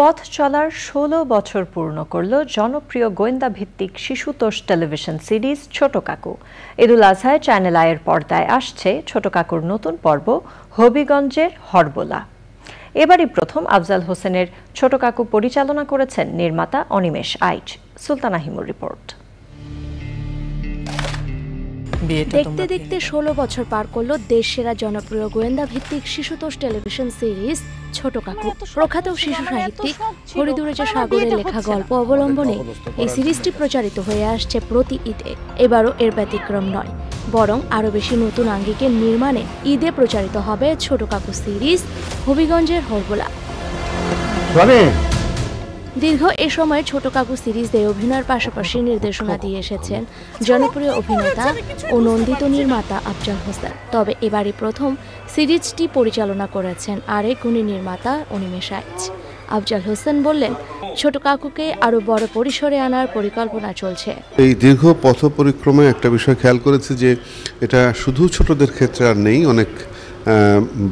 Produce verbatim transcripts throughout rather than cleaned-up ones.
পথ চলার ষোলো বছর পূর্ণ করল জনপ্রিয় গোয়েন্দা ভিত্তিক শিশুতোষ টেলিভিশন সিরিজ ছোট কাকু। ঈদুল আজহায় চ্যানেল আইয়ের পর্দায় আসছে ছোট কাকুর নতুন পর্ব হবিগঞ্জের হরবোলা। এবারই প্রথম আফজাল হোসেনের ছোট কাকু পরিচালনা করেছেন নির্মাতা অনিমেষ আইচ। সুলতানা হিমুর রিপোর্ট। দেখতে দেখতে ষোলো বছর পার করলো দেশ সেরা জনপ্রিয় গোয়েন্দা ভিত্তিক শিশুতোষ টেলিভিশন সিরিজ ছোট কাকু। প্রখ্যাত শিশু সাহিত্যিক হরিদুরেজা সাগরের লেখা গল্প অবলম্বনে এই সিরিজটি প্রচারিত হয়ে আসছে প্রতি ঈদে। এবারও এর ব্যতিক্রম নয়, বরং আরও বেশি নতুন আঙ্গিকের নির্মাণে ঈদে প্রচারিত হবে ছোট কাকু সিরিজ হবিগঞ্জের হরবোলা। দীর্ঘ এ সময়ে ছোট কাকু সিরিজে অভিনয়ের পাশাপাশি নির্দেশনা দিয়ে এসেছেন জনপ্রিয় অভিনেতা ও নন্দিত নির্মাতা আফজাল হোসেন। তবে এবারই প্রথম সিরিজটি পরিচালনা করেছেন আরেক গুণী নির্মাতা অনিমেষ আইচ। আফজাল হোসেন বললেন, ছোট কাকুকে আরও বড় পরিসরে আনার পরিকল্পনা চলছে। এই দীর্ঘ পথ পরিক্রমায় একটা বিষয় খেয়াল করেছে যে এটা শুধু ছোটদের ক্ষেত্রে আর নেই, অনেক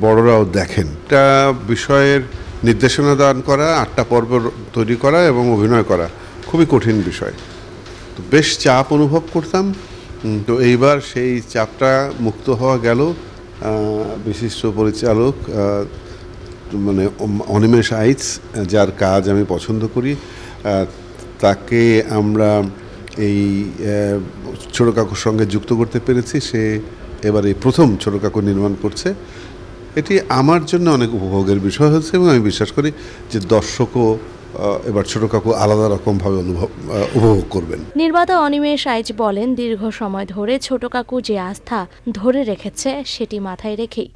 বড়রাও দেখেন। এটা বিষয়ের নির্দেশনা দান করা, আটটা পর্ব তৈরি করা এবং অভিনয় করা খুবই কঠিন বিষয়। তো বেশ চাপ অনুভব করতাম, তো এইবার সেই চাপটা মুক্ত হওয়া গেল। বিশিষ্ট পরিচালক মানে অনিমেষ আইচ, যার কাজ আমি পছন্দ করি, তাকে আমরা এই ছোট কাকুর সঙ্গে যুক্ত করতে পেরেছি। সে এবার এই প্রথম ছোট কাকু নির্মাণ করছে। এটি আমার জন্য অনেক উপভোগের বিষয় হচ্ছে এবং আমি বিশ্বাস করি যে দর্শকও এবার ছোট কাকু আলাদা রকমভাবে অনুভব উপভোগ করবেন। নির্মাতা অনিমেষ আইচ বলেন, দীর্ঘ সময় ধরে ছোট কাকু যে আস্থা ধরে রেখেছে সেটি মাথায় রেখেই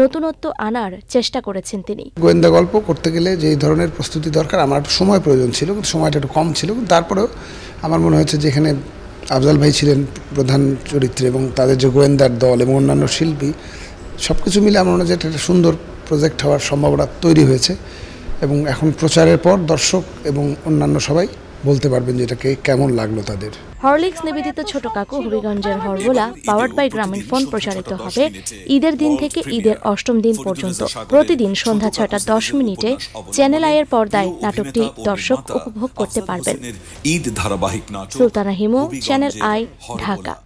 নতুনত্ব আনার চেষ্টা করেছেন তিনি। গোয়েন্দা গল্প করতে গেলে যে ধরনের প্রস্তুতি দরকার, আমার সময় প্রয়োজন ছিল, কিন্তু সময়টা একটু কম ছিল। তারপরেও আমার মনে হয়েছে যেখানে আফজাল ভাই ছিলেন প্রধান চরিত্রে এবং তাদের যে গোয়েন্দার দল এবং অন্যান্য শিল্পী, সব কিছু মিলে আমার মনে হয় একটা সুন্দর প্রজেক্ট হওয়ার সম্ভাবনা তৈরি হয়েছে। এবং এখন প্রচারের পর দর্শক এবং অন্যান্য সবাই বলতে পারবেন যে এটাকে কেমন লাগলো তাদের। হরলিক্স নিবেদিত ছোট কাকু হবিগঞ্জের হরবোলা পাওয়ার্ড বাই গ্রামীণ ফোন প্রচারিত হবে ঈদের দিন থেকে ঈদের অষ্টম দিন পর্যন্ত প্রতিদিন সন্ধ্যা ছয়টা দশ মিনিটে চ্যানেল আই এর পর্দায় নাটকটি দর্শক উপভোগ করতে পারবেন। ঈদ ধারাবাহিক নাটক। Sultana Himu, channel I, Dhaka.